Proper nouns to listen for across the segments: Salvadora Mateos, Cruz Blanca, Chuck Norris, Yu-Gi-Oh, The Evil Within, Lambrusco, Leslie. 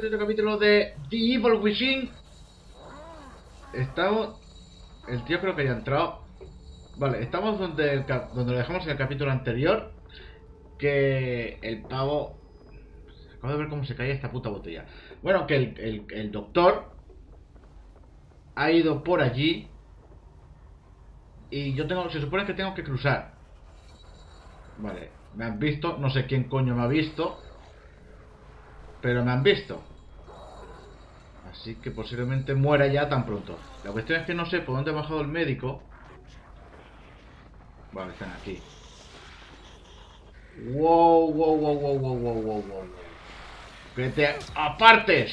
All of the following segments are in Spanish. nuevamente otro capítulo de The Evil Within. Estamos... El tío creo que ya ha entrado. Vale, estamos donde lo dejamos en el capítulo anterior. Que el pavo... Acabo de ver cómo se cae esta puta botella. Bueno, que el doctor ha ido por allí. Y yo tengo... Se supone que tengo que cruzar. Vale, me han visto. No sé quién coño me ha visto, pero me han visto. Así que posiblemente muera ya tan pronto. La cuestión es que no sé por dónde ha bajado el médico. Vale, están aquí. Wow, wow, wow, wow, wow, wow, wow, wow. ¡Que te apartes!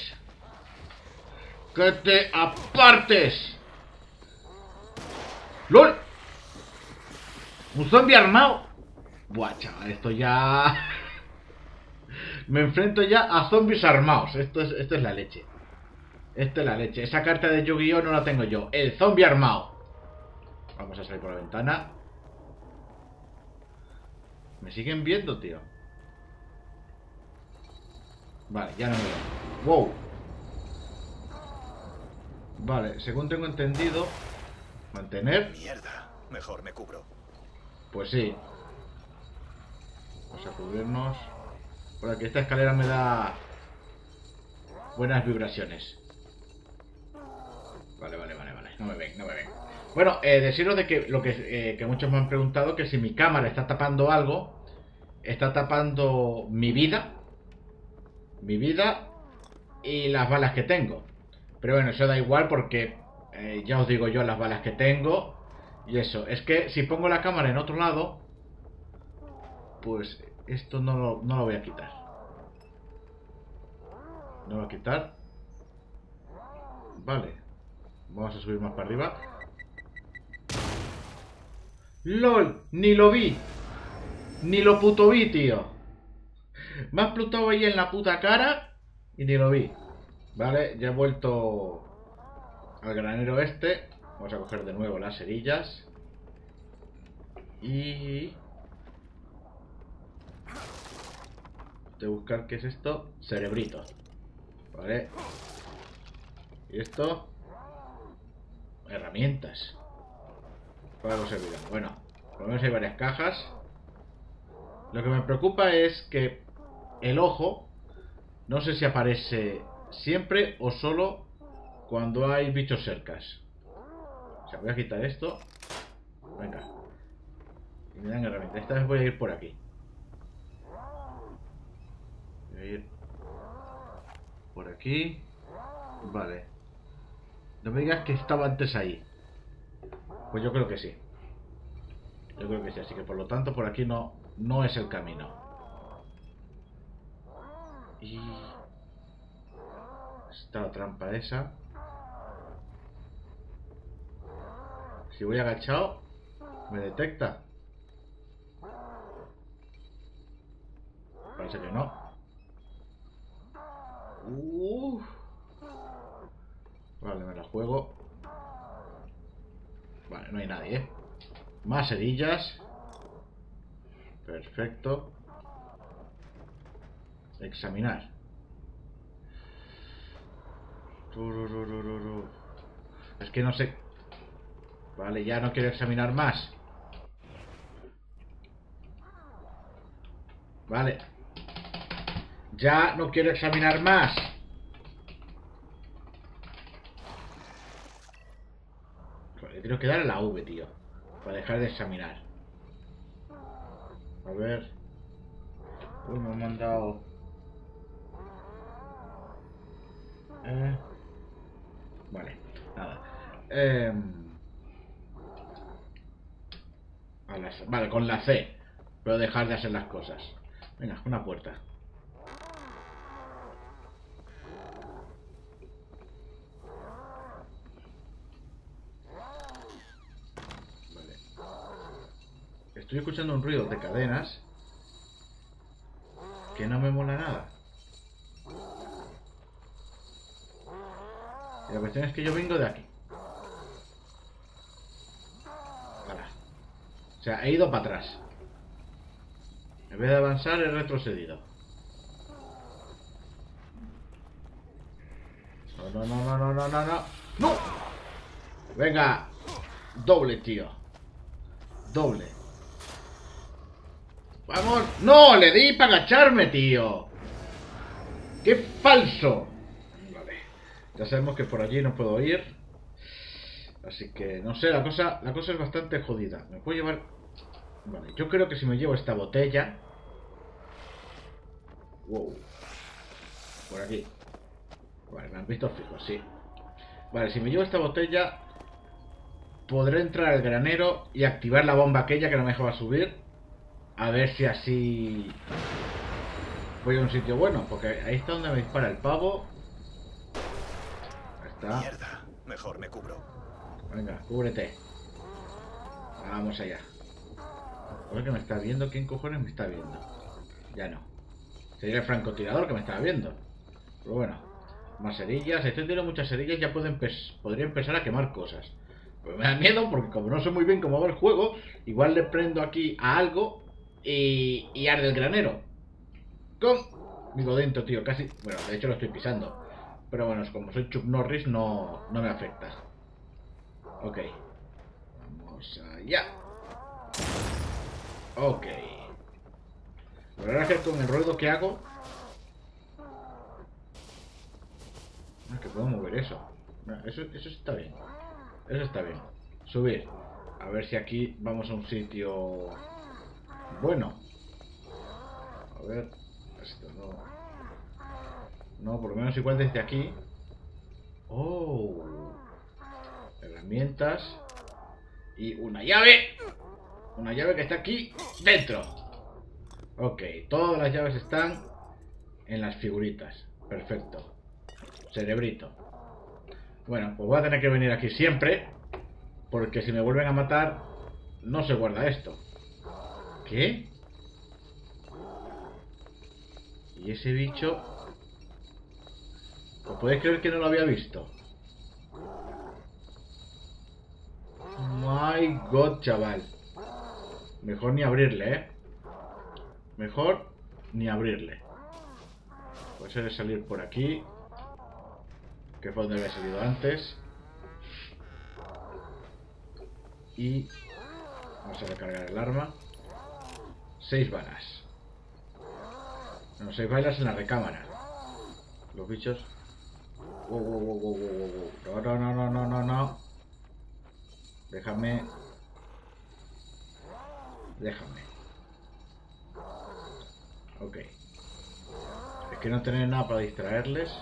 ¡Que te apartes! ¡Lol! ¡Un zombie armado! Buah, chaval, esto ya... Me enfrento ya a zombies armados. Esto es la leche. Esto es la leche. Esa carta de Yu-Gi-Oh no la tengo yo. El zombie armado. Vamos a salir por la ventana. Me siguen viendo, tío. Vale, ya no me veo. Wow. Vale, según tengo entendido. Mantener. Mierda. Mejor me cubro. Pues sí. Vamos a cubrirnos. Por aquí esta escalera me da buenas vibraciones. Vale, vale, vale, vale. No me ven, no me ven. Bueno, deciros de que lo que muchos me han preguntado, que si mi cámara está tapando algo, está tapando mi vida y las balas que tengo. Pero bueno, eso da igual porque ya os digo yo las balas que tengo y eso. Es que si pongo la cámara en otro lado, pues... Esto no lo voy a quitar. No lo voy a quitar. Vale. Vamos a subir más para arriba. ¡Lol! Ni lo vi. Ni lo puto vi, tío. Me has plutado ahí en la puta cara y ni lo vi. Vale, ya he vuelto al granero este. Vamos a coger de nuevo las cerillas. Y... de buscar qué es esto, cerebrito, vale, y esto, herramientas para los servidores. Bueno, por lo menos hay varias cajas. Lo que me preocupa es que el ojo no sé si aparece siempre o solo cuando hay bichos cercas. O sea, voy a quitar esto, venga, y me dan herramientas. Esta vez voy a ir por aquí. Ir por aquí. Vale. No me digas que estaba antes ahí. Pues yo creo que sí. Yo creo que sí. Así que por lo tanto por aquí no es el camino. Y... está la trampa esa. Si voy agachado, me detecta. Parece que no. Vale, me la juego. Vale, no hay nadie, ¿eh? Más herillas. Perfecto. Examinar. Es que no sé. Vale, ya no quiero examinar más. Vale. Ya no quiero examinar más. Le tengo que dar a la V, tío, para dejar de examinar. A ver. Uy, me han mandado. Vale, nada. Vale, con la C. Puedo dejar de hacer las cosas. Venga, una puerta. Estoy escuchando un ruido de cadenas que no me mola nada. Y la cuestión es que yo vengo de aquí. Para. O sea, he ido para atrás. En vez de avanzar, he retrocedido. No. ¡No! Venga. Doble, tío. Doble. Vamos. ¡No! Le di para agacharme, tío. ¡Qué falso! Vale. Ya sabemos que por allí no puedo ir. Así que, no sé, la cosa es bastante jodida. Me puedo llevar... Vale, yo creo que si me llevo esta botella... Wow. Por aquí. Vale, me han visto fijo, sí. Vale, si me llevo esta botella... Podré entrar al granero y activar la bomba aquella que no me dejaba subir. A ver si así... voy a un sitio bueno, porque ahí está donde me dispara el pavo. Ahí está. Mierda, mejor me cubro. Venga, cúbrete. Vamos allá. Creo que me está viendo. ¿Quién cojones me está viendo? Ya no. Sería el francotirador que me estaba viendo. Pero bueno. Más cerillas. Estoy teniendo muchas cerillas. Ya puedo podría empezar a quemar cosas. Pero me da miedo porque como no sé muy bien cómo va el juego, igual le prendo aquí a algo y arde el granero. Con mi godento, tío, casi... Bueno, de hecho lo estoy pisando. Pero bueno, como soy Chuck Norris, no me afecta. Ok. Vamos allá. Ok. La verdad es que con el ruedo que hago... No, es que puedo mover eso. Mira, eso está bien. Eso está bien. Subir. A ver si aquí vamos a un sitio... Bueno. A ver... Esto no, por lo menos igual desde aquí. Oh, herramientas y una llave que está aquí dentro. Ok, todas las llaves están en las figuritas. Perfecto. Cerebrito. Bueno, pues voy a tener que venir aquí siempre, porque si me vuelven a matar no se guarda esto. ¿Qué? Y ese bicho... ¿Os podéis creer que no lo había visto? My God, chaval. Mejor ni abrirle, ¿eh? Mejor ni abrirle. Puede ser salir por aquí. Que fue donde había salido antes. Y... Vamos a recargar el arma. 6 balas. No, 6 balas en la recámara. Los bichos. Wow. No. Déjame. Ok. Es que no tener nada para distraerles.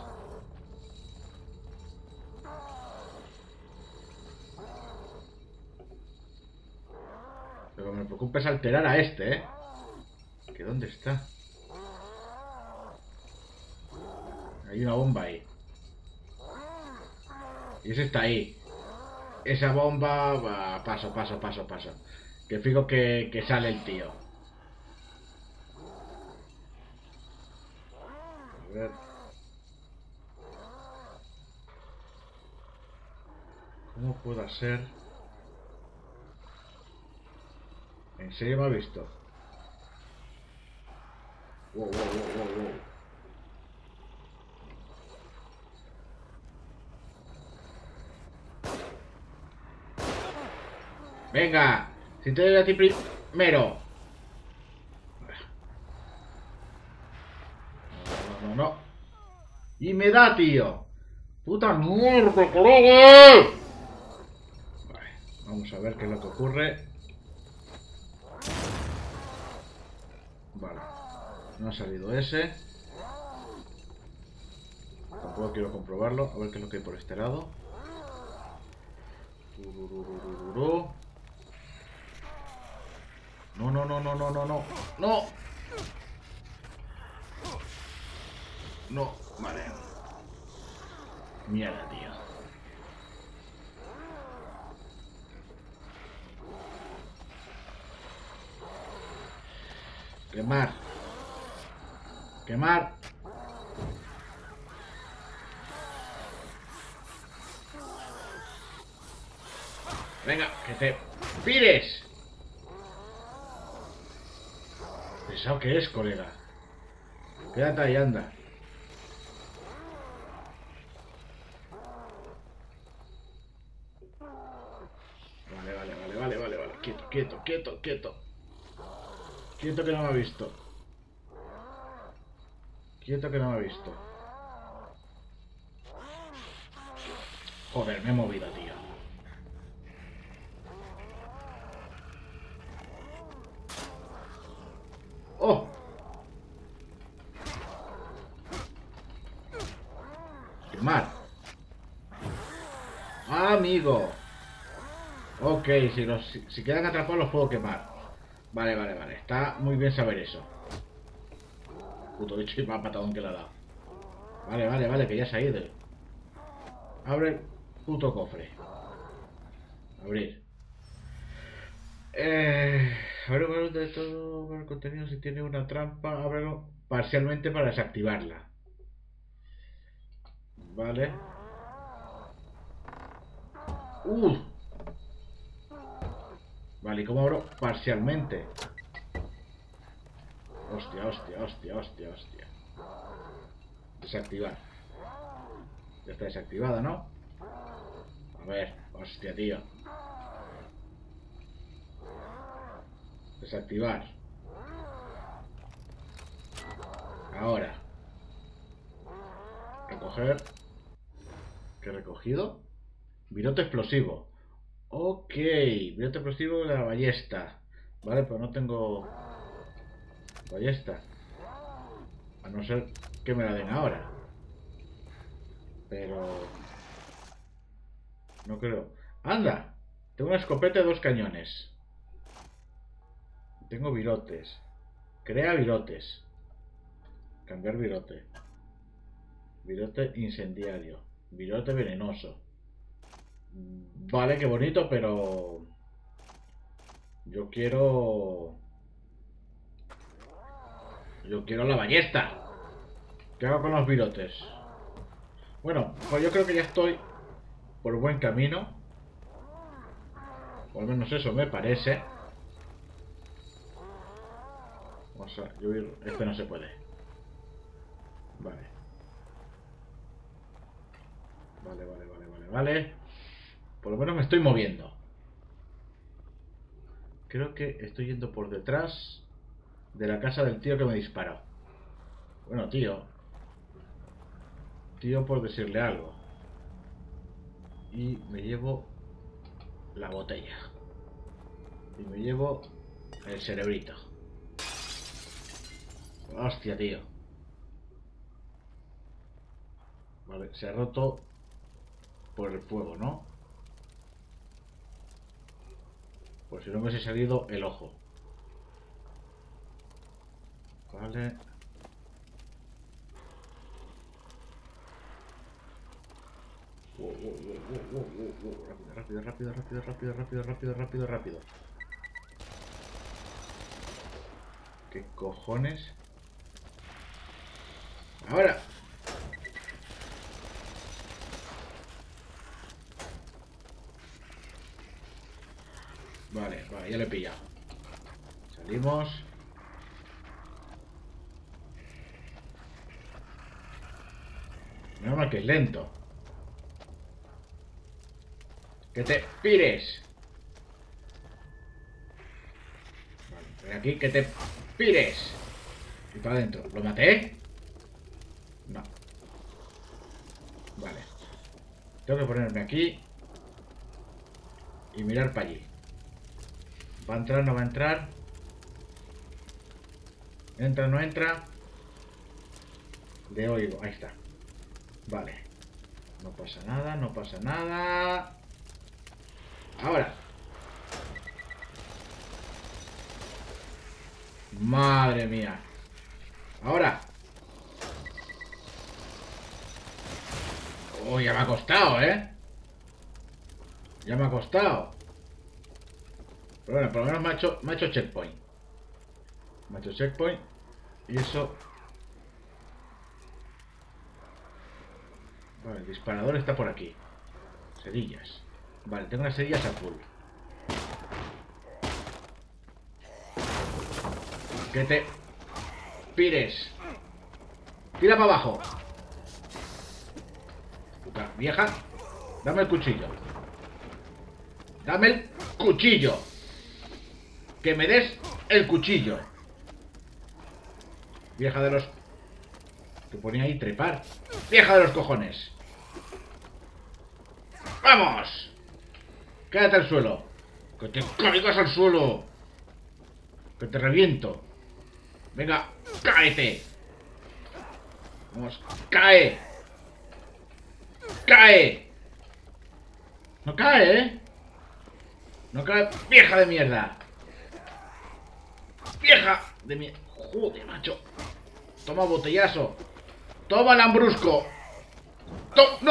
Lo que me preocupa es alterar a este, ¿eh? ¿Que dónde está? Hay una bomba ahí. Y ese está ahí. Esa bomba va... Paso. Que fijo que sale el tío. A ver. ¿Cómo puedo hacer? ¿En serio me ha visto? Wow. Venga, si te doy a ti primero. No. Y me da, tío. Puta mierda, colega. Vale, vamos a ver qué es lo que ocurre. Vale, no ha salido ese. Tampoco quiero comprobarlo. A ver qué es lo que hay por este lado. No, vale. Mierda, tío. Quemar. Venga, que te pires. ¿Pesado que es, colega? Quédate ahí, anda. Quieto, quieto, quieto. Quieto que no me ha visto. Quieto que no me ha visto. Joder, me he movido, tío. ¡Oh! ¡Quemar! ¡Ah, amigo! Ok, si quedan atrapados los puedo quemar. Vale, vale, vale. Está muy bien saber eso. Puto bicho, y más patadón que le ha dado. Vale, vale, vale, que ya se ha ido. Abre el puto cofre. Abrir. Abre un valor de todo el contenido. Si tiene una trampa, ábrelo parcialmente para desactivarla. Vale. Vale, ¿y cómo abro parcialmente? Hostia, hostia, hostia, hostia, hostia. Desactivar. Ya está desactivada, ¿no? A ver, hostia, tío. Desactivar. Ahora. Recoger. ¿Qué he recogido? Virote explosivo. Ok, virote explosivo de la ballesta. Vale, pero no tengo ballesta. A no ser que me la den ahora. Pero no creo. ¡Anda! Tengo una escopeta de 2 cañones. Tengo virotes. Crea virotes. Cambiar virote. Virote incendiario. Virote venenoso. Vale, qué bonito, pero yo quiero... yo quiero la ballesta. ¿Qué hago con los virotes? Bueno, pues yo creo que ya estoy por buen camino. O al menos eso me parece. O sea, yo... este no se puede. Vale. Vale, vale, vale, vale, vale. Por lo menos me estoy moviendo. Creo que estoy yendo por detrás de la casa del tío que me disparó. Bueno, tío. Tío por decirle algo. Y me llevo la botella. Y me llevo el cerebrito. Hostia, tío. Vale, se ha roto por el fuego, ¿no? Por si no me hubiese salido el ojo. Vale. Rápido, rápido, rápido, rápido, rápido, rápido, rápido, rápido. ¿Qué cojones? ¡Ahora! Vale, vale, ya le he pillado. Salimos. Menos mal que es lento. ¡Que te pires! Vale, ven aquí, que te pires. Y para adentro. ¿Lo maté? No. Vale. Tengo que ponerme aquí y mirar para allí. ¿Va a entrar? ¿No va a entrar? ¿Entra? ¿No entra? Le oigo. Ahí está. Vale. No pasa nada, no pasa nada. Ahora. Madre mía. Ahora. Uy, ya me ha costado, ¿eh? Ya me ha costado. Pero bueno, por lo menos me ha hecho checkpoint. Me ha hecho checkpoint. Y eso... Vale, el disparador está por aquí. Cerillas. Vale, tengo unas cerillas a full. Que te pires. Tira para abajo. Puta vieja. Dame el cuchillo. Dame el cuchillo. que me des el cuchillo. Vieja de los... que ponía ahí trepar. Vieja de los cojones. ¡Vamos! Quédate al suelo. Que te caigas al suelo. Que te reviento. Venga, cáete. Vamos, cae. Cae. No cae, ¿eh? No cae, vieja de mierda. Vieja de mierda. Joder, macho. Toma botellazo. Toma lambrusco. No.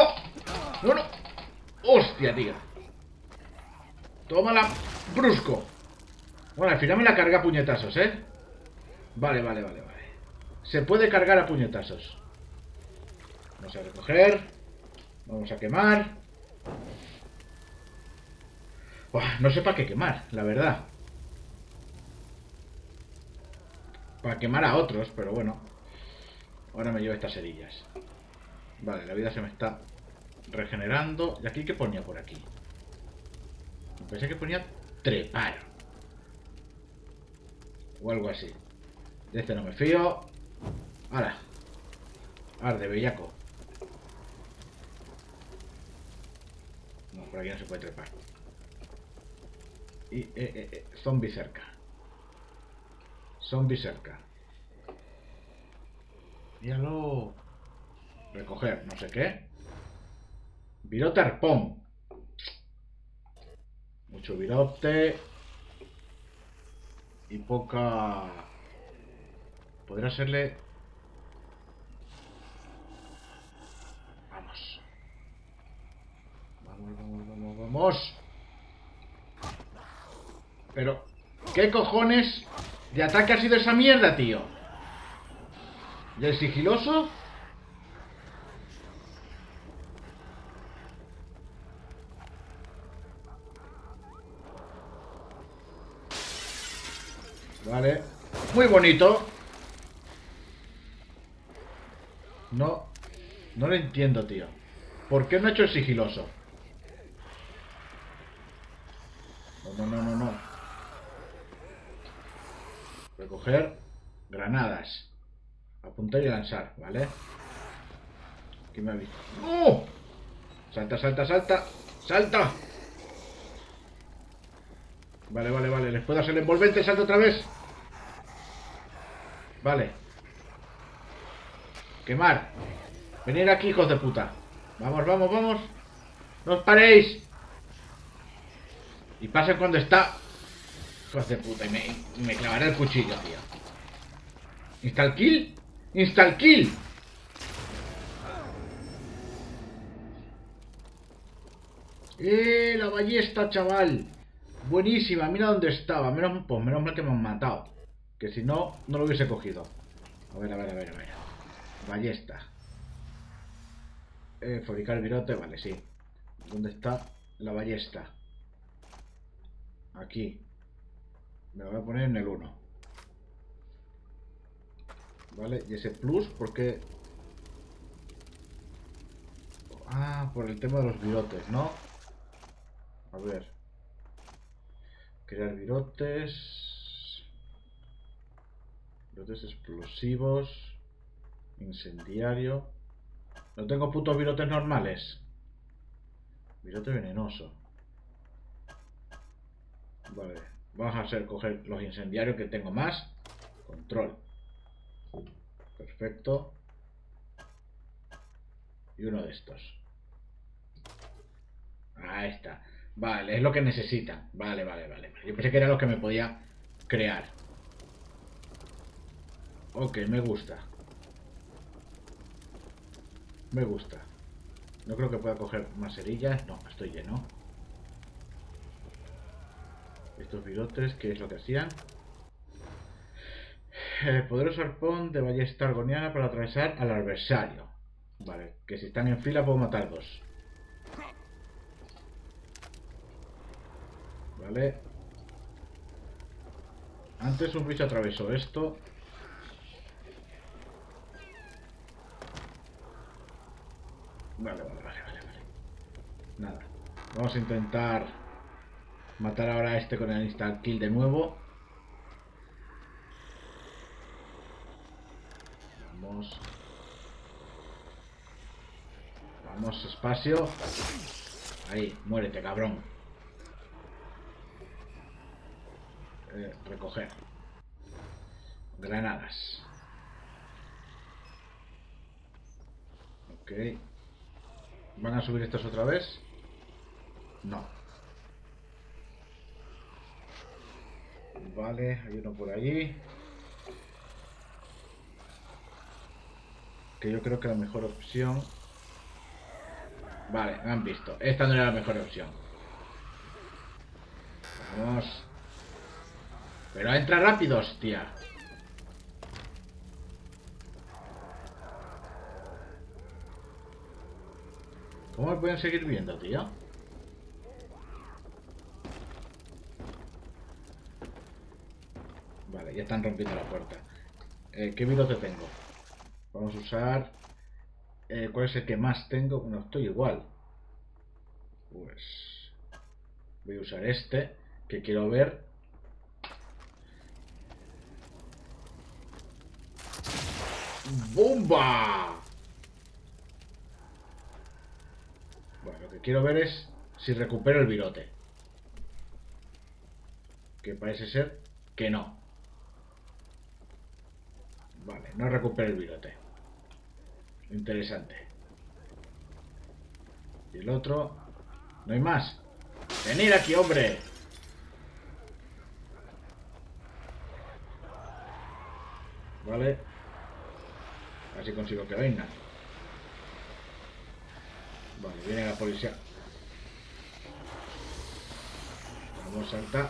No, no. Hostia, tío. Toma lambrusco. Bueno, al final me la carga a puñetazos, ¿eh? Vale. Se puede cargar a puñetazos. Vamos a recoger. Vamos a quemar. Uf, no sé para qué quemar, la verdad. Para quemar a otros, pero bueno. Ahora me llevo estas herillas. Vale, la vida se me está regenerando. ¿Y aquí qué ponía por aquí? Pensé que ponía trepar. O algo así. De este no me fío. Ahora. Arde, bellaco. No, por aquí no se puede trepar. Y zombie cerca. Zombie cerca. Míralo. Recoger, no sé qué. Virote arpón. Mucho virote. Y poca... podría hacerle... Vamos. Vamos. Pero... ¿qué cojones de ataque ha sido esa mierda, tío? ¿Y el sigiloso? Vale. Muy bonito. No lo entiendo, tío. ¿Por qué no he hecho el sigiloso? No. Recoger granadas. Apuntar y lanzar, ¿vale? Aquí me ha visto. ¡Oh! Salta. ¡Salta! Vale. Les puedo hacer el envolvente. Salta otra vez. Vale. Quemar. Venid aquí, hijos de puta. Vamos. No os paréis. Y pasen cuando está. Hijos de puta. Y me clavaré el cuchillo, tío. Instal kill. La ballesta, chaval. Buenísima. Mira dónde estaba. Menos mal que me han matado. Que si no, no lo hubiese cogido. A ver. Ballesta. Fabricar virote, vale, sí. ¿Dónde está la ballesta? Aquí. Me la voy a poner en el 1. Vale, y ese plus, porque... ah, por el tema de los virotes, ¿no? A ver. Crear virotes... virotes explosivos, incendiario. No tengo putos virotes normales. Virote venenoso. Vale, vamos a hacer coger los incendiarios que tengo más. Control. Perfecto. Y uno de estos. Ahí está. Vale, es lo que necesita. Vale. Yo pensé que era lo que me podía crear. Ok, me gusta. No creo que pueda coger más cerillas. No, estoy lleno. Estos virotes, ¿qué es lo que hacían? Poderoso arpón de ballesta argoniana para atravesar al adversario. Vale, que si están en fila puedo matar dos. Vale. Antes un bicho atravesó esto. Vale. Nada. Vamos a intentar matar ahora a este con el instant kill de nuevo. Vamos despacio. Ahí, muérete, cabrón. Recoger. Granadas. Ok. ¿Van a subir estos otra vez? No. Vale, hay uno por allí. Que yo creo que la mejor opción... Vale, me han visto. Esta no era la mejor opción. Vamos. Pero entra rápido, hostia. ¿Cómo me pueden seguir viendo, tío? Vale, ya están rompiendo la puerta. ¿Qué vida que tengo? Vamos a usar... ¿cuál es el que más tengo? No, estoy igual. Pues... voy a usar este, que quiero ver... ¡Bomba! Bueno, lo que quiero ver es si recupero el virote. Que parece ser que no. Vale, no recupero el virote. Interesante. Y el otro... ¿No hay más? ¡Venid aquí, hombre! Vale. Así consigo que vengan. Vale, viene la policía. Vamos a saltar.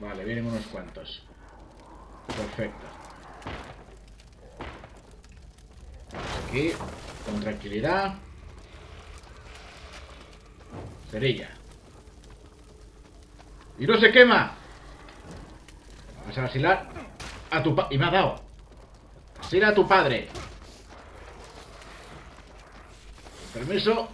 Vale, vienen unos cuantos. Perfecto. Aquí, con tranquilidad. Cerilla. ¡Y no se quema! Vas a asilar a tu padre. Y me ha dado. Asila a tu padre. Permiso.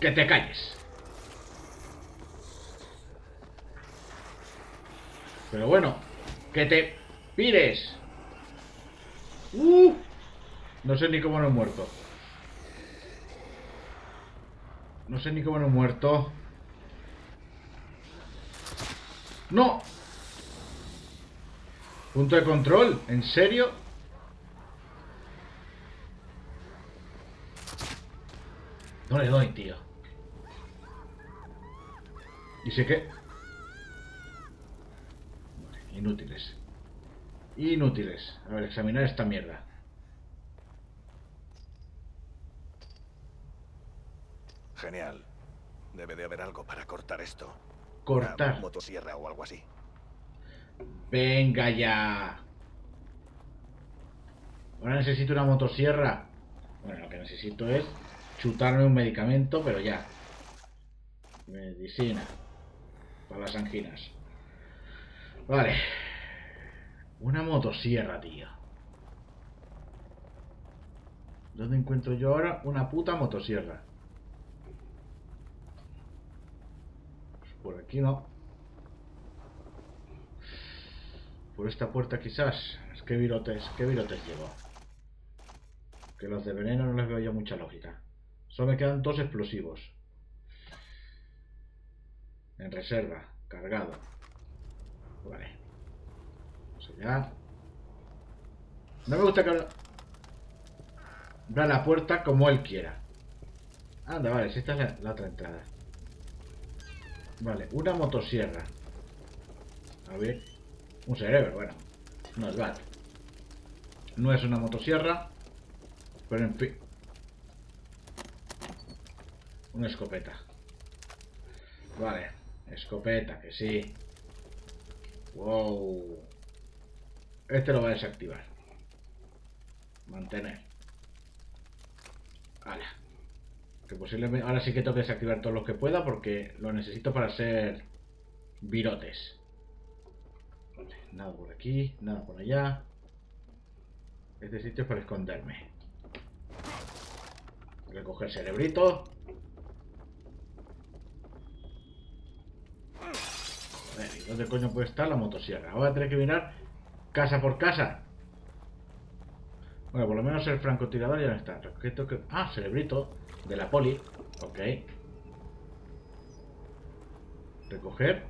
Que te calles. Pero bueno, que te pires. No sé ni cómo no he muerto. ¡No! Punto de control, ¿en serio? No le doy, tío. ¿Y sé qué? Vale, inútiles. Inútiles. A ver, examinar esta mierda. Genial. Debe de haber algo para cortar esto. Cortar. Una motosierra o algo así. Venga ya. Ahora necesito una motosierra. Bueno, lo que necesito es chutarme un medicamento, pero ya. Medicina. Para las anginas. Vale. Una motosierra, tío. ¿Dónde encuentro yo ahora una puta motosierra? Por aquí no. Por esta puerta quizás. Es que virotes, llevo. Que los de veneno no les veo yo mucha lógica. Solo me quedan dos explosivos. En reserva. Cargado. Vale. Vamos allá. No me gusta que abra la puerta como él quiera. Anda, vale, si esta es la otra entrada. Vale, una motosierra. A ver. Un cerebro, bueno. No es bad. No es una motosierra. Pero en fin. Una escopeta. Vale. Escopeta, que sí. Wow. Este lo va a desactivar. Mantener. Hala. Que posiblemente ahora sí que tengo que desactivar todos los que pueda porque lo necesito para hacer virotes. Vale, nada por aquí, nada por allá. Este sitio es para esconderme. Recoger cerebrito. A ver. ¿Dónde coño puede estar la motosierra? Ahora tendré que mirar casa por casa. Bueno, por lo menos el francotirador ya no está. Ah, cerebrito de la poli. Ok. Recoger.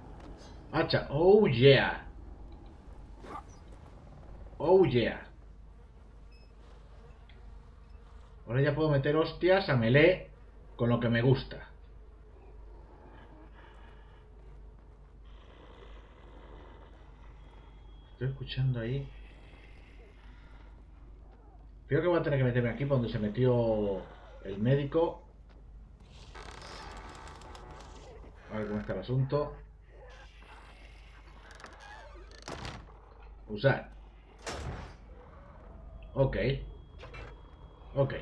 Hacha. Oh yeah. Oh yeah. Ahora ya puedo meter hostias a melee con lo que me gusta. Estoy escuchando ahí. Creo que voy a tener que meterme aquí por donde se metió el médico. A ver cómo está el asunto. Usar. Ok. Ok.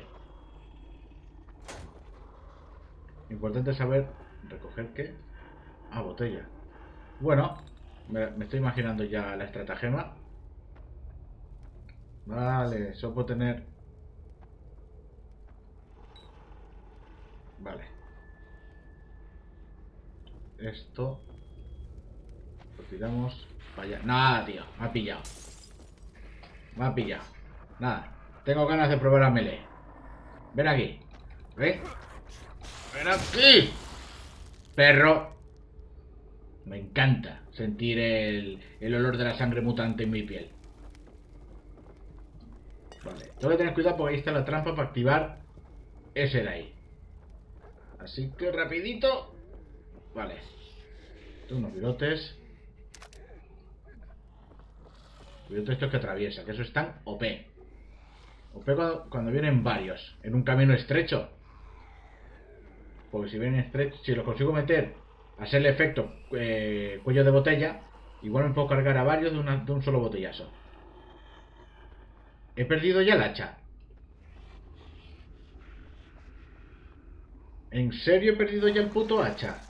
Importante saber recoger qué. Ah, botella. Bueno. Me estoy imaginando ya la estratagema. Vale, eso puedo tener. Vale. Esto. Lo tiramos para allá. Nada, tío. Me ha pillado. Me ha pillado. Nada. Tengo ganas de probar a melee. Ven aquí. ¿Ven? ¡Ven aquí! Perro. Me encanta sentir el olor de la sangre mutante en mi piel. Vale, tengo que tener cuidado porque ahí está la trampa para activar ese de ahí. Así que rapidito. Vale. Tengo unos virotes. Virotes estos que atraviesan, que eso están OP. OP cuando vienen varios, en un camino estrecho. Porque si vienen estrechos, si los consigo meter... Hacer el efecto cuello de botella. Igual me puedo cargar a varios de un solo botellazo. He perdido ya el hacha. ¿En serio he perdido ya el puto hacha?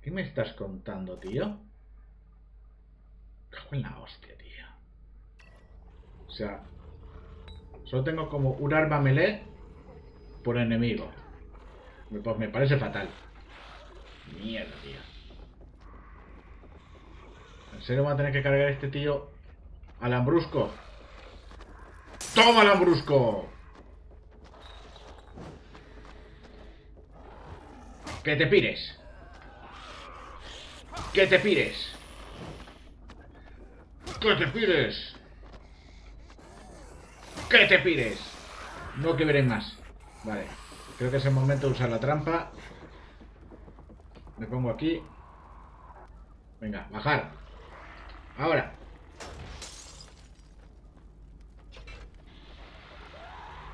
¿Qué me estás contando, tío? Cago en la hostia, tío. O sea, solo tengo como un arma melee por enemigo. Pues me parece fatal. Mierda, tío. ¿En serio va a tener que cargar a este tío al Ambrusco? ¡Toma, Ambrusco! ¡Que te pires! ¡Que te pires! ¡Que te pires! ¡Que te pires! No que veré más. Vale. Creo que es el momento de usar la trampa. Me pongo aquí. Venga, bajar. Ahora.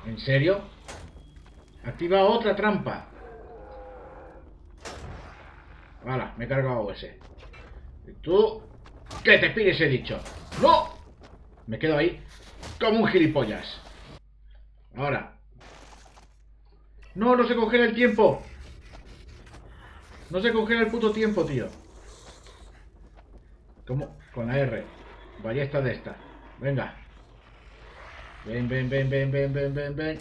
¿En serio? Activa otra trampa. Hala, me he cargado ese. ¿Y tú? ¿Qué te pides, he dicho? ¡No! Me quedo ahí como un gilipollas. Ahora. ¡No, no se congela el tiempo! No se congela el puto tiempo, tío. ¿Cómo? Con la R. Ballesta de esta. Venga. Ven, ven, ven, ven, ven, ven, ven, ven.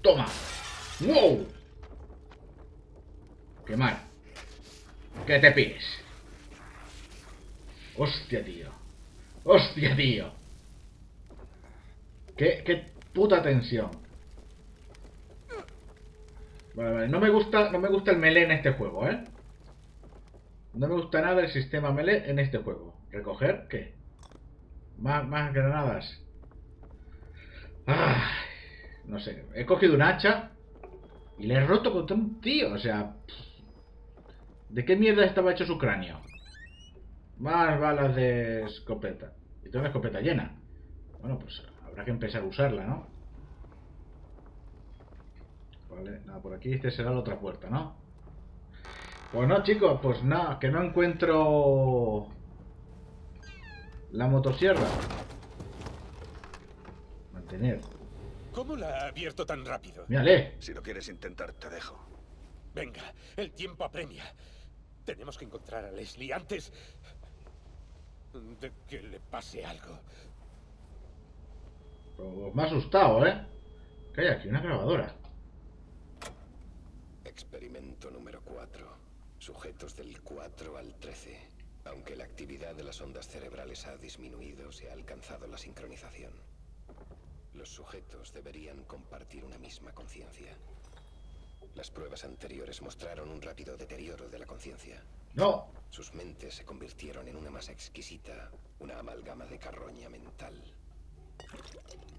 ¡Toma! ¡Wow! ¡Qué mal! ¡Que te pires! ¡Hostia, tío! ¡Hostia, tío! ¡Qué puta tensión! Vale, vale. No me gusta el melee en este juego, ¿eh? No me gusta nada el sistema melee en este juego. ¿Recoger? ¿Qué? Más granadas. ¡Ah! No sé. He cogido un hacha y le he roto contra un tío. O sea... ¿De qué mierda estaba hecho su cráneo? Más balas de escopeta. Y tengo la escopeta llena. Bueno, pues habrá que empezar a usarla, ¿no? Vale, nada, por aquí. Este será la otra puerta, ¿no? Pues no, chicos, pues nada, que no encuentro la motosierra. Mantener. ¿Cómo la ha abierto tan rápido? Mírale. Si lo quieres intentar, te dejo. Venga, el tiempo apremia. Tenemos que encontrar a Leslie antes de que le pase algo. Pues me ha asustado, ¿eh? Que hay aquí una grabadora. Experimento número 4. Sujetos del 4 al 13. Aunque la actividad de las ondas cerebrales ha disminuido, se ha alcanzado la sincronización. Los sujetos deberían compartir una misma conciencia. Las pruebas anteriores mostraron un rápido deterioro de la conciencia. ¡No! Sus mentes se convirtieron en una masa exquisita, una amalgama de carroña mental.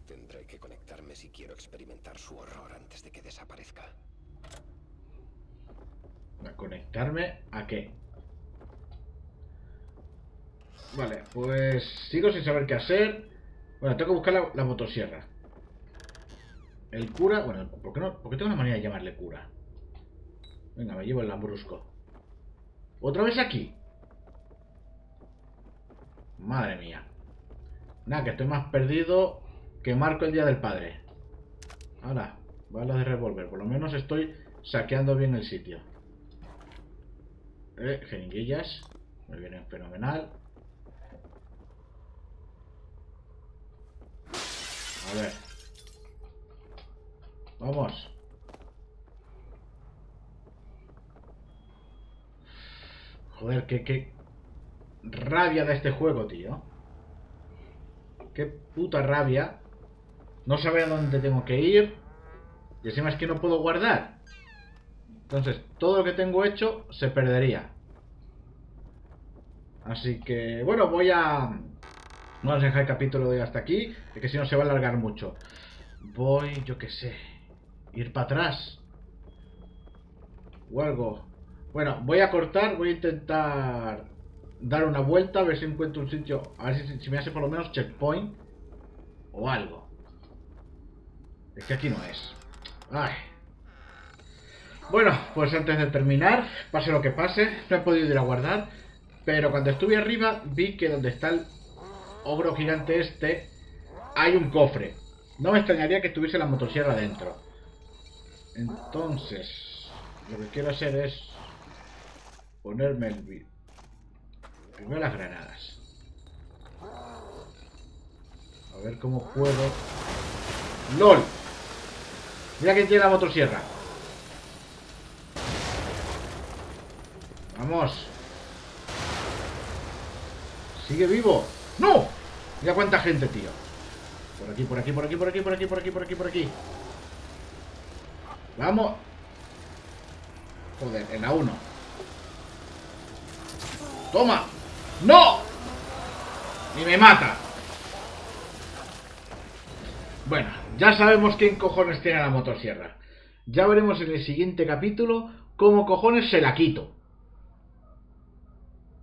Tendré que conectarme si quiero experimentar su horror antes de que desaparezca. ¿A conectarme a qué? Vale, pues sigo sin saber qué hacer. Bueno, tengo que buscar la motosierra. El cura... Bueno, ¿por qué no? Porque tengo una manera de llamarle cura. Venga, me llevo el lambrusco. ¿Otra vez aquí? Madre mía. Nada, que estoy más perdido que Marco el día del padre. Ahora, balas de revólver. Por lo menos estoy saqueando bien el sitio. Jeringuillas. Me vienen fenomenal. A ver. Vamos. Joder, qué rabia de este juego, tío. Qué puta rabia. No sabe a dónde tengo que ir. Y encima es que no puedo guardar. Entonces, todo lo que tengo hecho se perdería. Así que, bueno, vamos a dejar el capítulo de hasta aquí. Es que si no se va a alargar mucho. Voy, yo qué sé, ir para atrás o algo. Bueno, voy a cortar, voy a intentar dar una vuelta, a ver si encuentro un sitio, a ver si me hace por lo menos checkpoint o algo. Es que aquí no es. Ay. Bueno, pues antes de terminar, pase lo que pase, no he podido ir a guardar, pero cuando estuve arriba vi que donde está el ogro gigante este hay un cofre. No me extrañaría que tuviese la motosierra dentro. Entonces, lo que quiero hacer es ponerme el... Primero las granadas. A ver cómo puedo... ¡LOL! Mira que tiene la motosierra. ¡Vamos! ¡Sigue vivo! ¡No! Mira cuánta gente, tío. Por aquí, por aquí, por aquí, por aquí, por aquí, por aquí, por aquí, por aquí. Vamos. Joder, en la 1. Toma. ¡No! Ni me mata. Bueno, ya sabemos quién cojones tiene la motosierra. Ya veremos en el siguiente capítulo cómo cojones se la quito.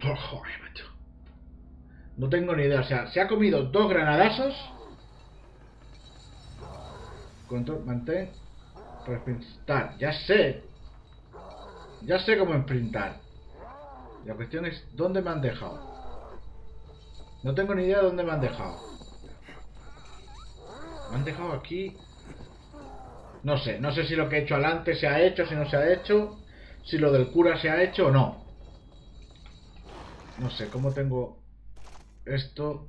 Por joder, macho. No tengo ni idea. O sea, se ha comido 2 granadazos. Control, mantén, respintar. Ya sé. Ya sé cómo imprintar. La cuestión es dónde me han dejado. No tengo ni idea de dónde me han dejado. Me han dejado aquí. No sé. No sé si lo que he hecho adelante se ha hecho, si no se ha hecho. Si lo del cura se ha hecho o no. No sé cómo tengo esto.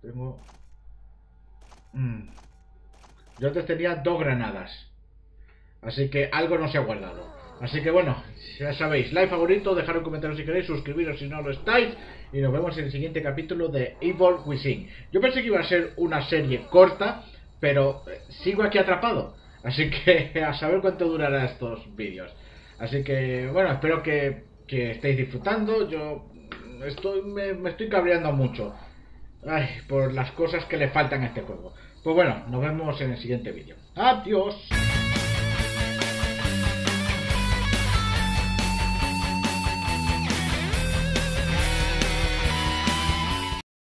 Tengo... Yo antes tenía 2 granadas. Así que algo no se ha guardado. Así que bueno, ya sabéis, like, favorito, dejar un comentario si queréis, suscribiros si no lo estáis. Y nos vemos en el siguiente capítulo de Evil Within. Yo pensé que iba a ser una serie corta, pero sigo aquí atrapado. Así que a saber cuánto durará estos vídeos. Así que bueno, espero que estéis disfrutando. Yo estoy, me estoy cabreando mucho. Ay, por las cosas que le faltan a este juego. Pues bueno, nos vemos en el siguiente vídeo. ¡Adiós!